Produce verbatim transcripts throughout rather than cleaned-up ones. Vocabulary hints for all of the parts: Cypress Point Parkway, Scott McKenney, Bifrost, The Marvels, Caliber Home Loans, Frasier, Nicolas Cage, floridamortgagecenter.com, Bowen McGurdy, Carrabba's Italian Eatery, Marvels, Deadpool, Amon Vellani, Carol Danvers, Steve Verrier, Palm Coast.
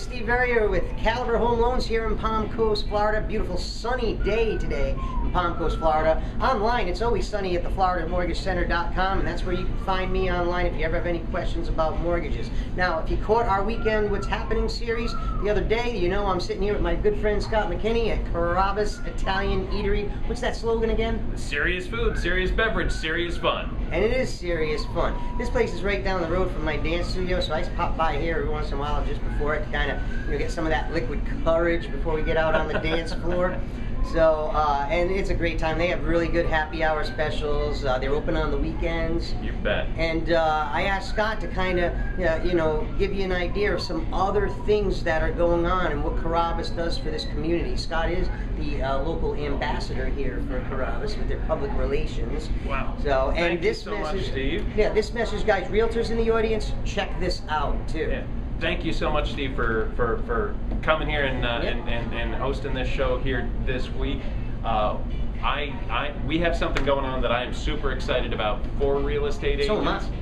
Steve Verrier with Caliber Home Loans here in Palm Coast, Florida. Beautiful sunny day today in Palm Coast, Florida. Online, it's always sunny at the florida mortgage center dot com, and that's where you can find me online if you ever have any questions about mortgages. Now, if you caught our weekend What's Happening series the other day, you know I'm sitting here with my good friend Scott McKenney at Carrabba's Italian Eatery. What's that slogan again? Serious food, serious beverage, serious fun. And it is serious fun. This place is right down the road from my dance studio, so I just pop by here every once in a while just before it to kind of you know, get some of that liquid courage before we get out on the dance floor. So, uh, and it's a great time. They have really good happy hour specials. Uh, they're open on the weekends. You bet. And uh, I asked Scott to kind of, uh, you know, give you an idea of some other things that are going on and what Carrabba's does for this community. Scott is the uh, local ambassador here for Carrabba's with their public relations. Wow. So, and Thank this you so message, much, Steve. Yeah, this message, guys. Realtors in the audience, check this out too. Yeah. Thank you so much, Steve, for, for, for coming here and, uh, yep. and, and, and hosting this show here this week. Uh, I, I, we have something going on that I am super excited about for real estate so agents. Much.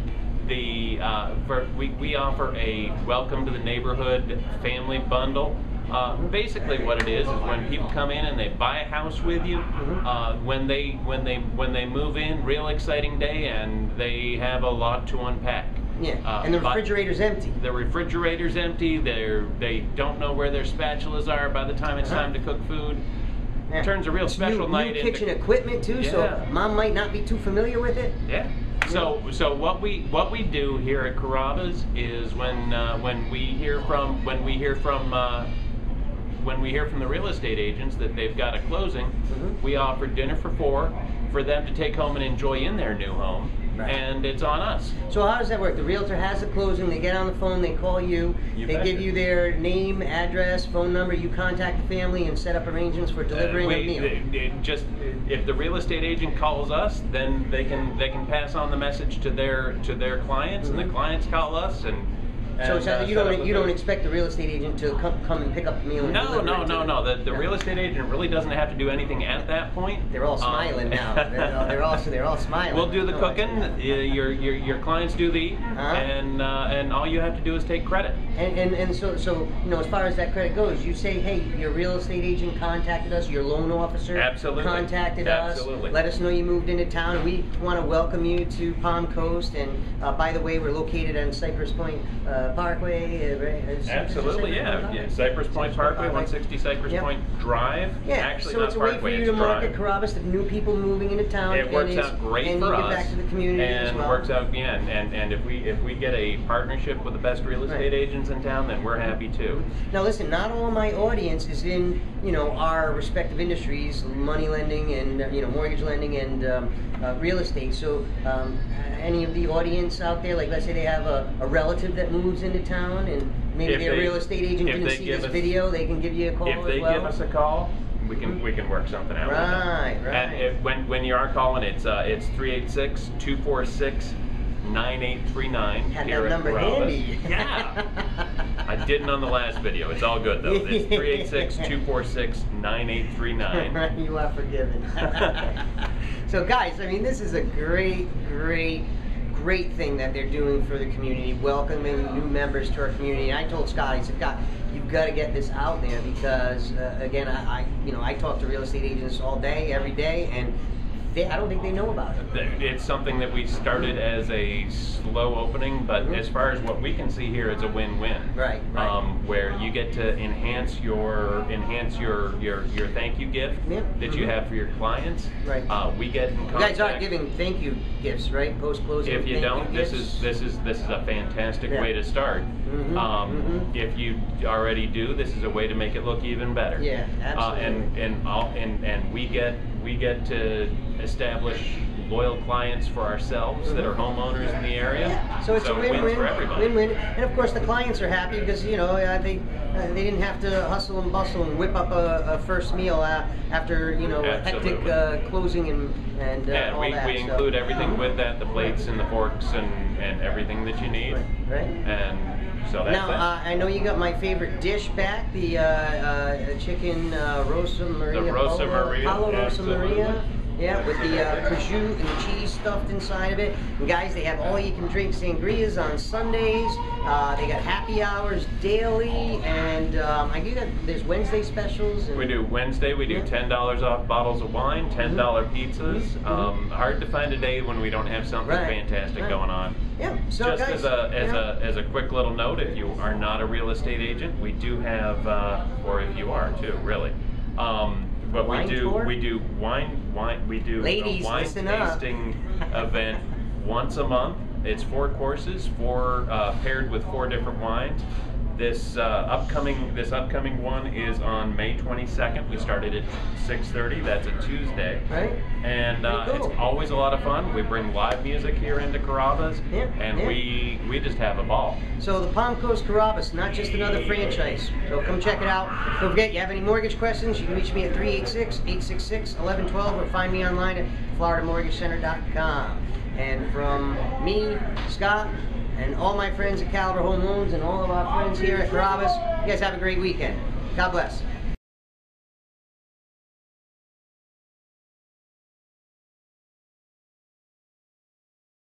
The, uh, for, we, we offer a Welcome to the Neighborhood family bundle. Uh, basically what it is is when people come in and they buy a house with you, uh, when they when they when they move in, real exciting day, and they have a lot to unpack. Yeah, uh, and the refrigerator's empty. The refrigerator's empty. They're they don't know where their spatulas are by the time it's uh-huh. time to cook food. Yeah. It turns a real it's special new, night. New kitchen into, equipment too, yeah. So mom might not be too familiar with it. Yeah. So so what we what we do here at Carrabba's is when uh, when we hear from when we hear from uh, when we hear from the real estate agents that they've got a closing, mm-hmm. we offer dinner for four for them to take home and enjoy in their new home. Right. And it's on us. So how does that work? The realtor has the closing, they get on the phone, they call you, you they give it. you their name, address, phone number, you contact the family and set up arrangements for delivering uh, we, a meal. It, it just, if the real estate agent calls us, then they can they can pass on the message to their to their clients, mm-hmm. and the clients call us. and. So and, uh, you don't you don't expect the real estate agent to come come and pick up the meal? And no, no, no, no. The the no. real estate agent really doesn't have to do anything at that point. They're all smiling um, now. They're, they're all they're all smiling. We'll do the no, cooking. Your your your clients do the eating, uh-huh. and uh, and all you have to do is take credit. And, and and so so you know as far as that credit goes, you say, hey, your real estate agent contacted us, your loan officer Absolutely. contacted Absolutely. us, let us know you moved into town, and we want to welcome you to Palm Coast. And uh, by the way, we're located on Cypress Point. Uh, Parkway, uh, right? Is Absolutely, yeah. Parkway? yeah. Cypress Point Parkway, one sixty Cypress yep. Point Drive. Yeah, Actually, so not it's a Parkway, way for you to market Carrabba's to new people moving into town. It works out great for us. And you get back to the community as well. And works out again. Yeah, and, and if we if we get a partnership with the best real estate right. agents in town, then we're happy too. Now listen, not all my audience is in you know our respective industries, money lending and you know mortgage lending and um, uh, real estate. So um, any of the audience out there, like let's say they have a, a relative that moves into town and maybe if their they, real estate agent didn't see this us, video, they can give you a call if they as well. give us a call we can we can work something out right with them. right and if, when when you are calling, it's uh it's three eight six, two four six, nine eight three nine here at Carrabba's. Yeah. I didn't on the last video. It's all good though. It's three eight six, two four six, nine eight three nine. You are forgiven. So guys, I mean this is a great great great thing that they're doing for the community, welcoming new members to our community. And I told Scott, I said, God, you've got to get this out there because, uh, again, I, I, you know, I talk to real estate agents all day, every day, and they, I don't think they know about it. It's something that we started as a slow opening, but mm-hmm. as far as what we can see here, it's a win-win. Right. right. Um, where you get to enhance your enhance your your, your thank you gift yeah. that mm-hmm. you have for your clients. Right. Uh, we get in contact. You guys aren't giving thank you gifts, right? Post closing. If you don't, you this gifts. is this is this is a fantastic yeah. way to start. Mm-hmm. Um, mm-hmm. If you already do, this is a way to make it look even better. Yeah, absolutely. Uh, and and all, and and we get we get to establish loyal clients for ourselves that are homeowners in the area. Yeah. So it's so a win-win for everybody. Win-win, and of course the clients are happy because you know they uh, they didn't have to hustle and bustle and whip up a, a first meal uh, after you know Absolutely. hectic uh, closing and and uh, yeah, all we, that. Yeah, we so. include everything with that: the plates and the forks and and everything that you need. Right. right. And so that's now uh, I know you got my favorite dish back: the uh, uh, chicken uh, Rosa Maria. The Rosa Maria. Palo Rosa Maria. Yeah, with the uh, prosciutto and the cheese stuffed inside of it. And guys, they have all you can drink sangrias on Sundays. Uh, they got happy hours daily, and um, I do that. There's Wednesday specials. And we do Wednesday. We do yeah. ten dollars off bottles of wine, ten dollar mm-hmm. pizzas. Mm-hmm. Um, hard to find a day when we don't have something right. fantastic right. going on. Yeah. So just guys, as a as yeah. a as a quick little note, if you are not a real estate agent, we do have, uh, or if you are too, really. Um, But wine we do tour? we do wine wine we do Ladies, a wine tasting event once a month. It's four courses, four uh, paired with four different wines. This uh, upcoming this upcoming one is on May twenty-second. We started at six thirty. That's a Tuesday. Right. And uh, cool. it's always a lot of fun. We bring live music here into Carrabba's, yeah, and yeah. we we just have a ball. So the Palm Coast Carrabba's, not just another franchise. So come check it out. Don't forget, you have any mortgage questions, you can reach me at three eight six, eight six six, one one one two or find me online at florida mortgage center dot com. And from me, Scott, and all my friends at Caliber Home Loans and all of our friends here at Carrabba's, you guys have a great weekend. God bless.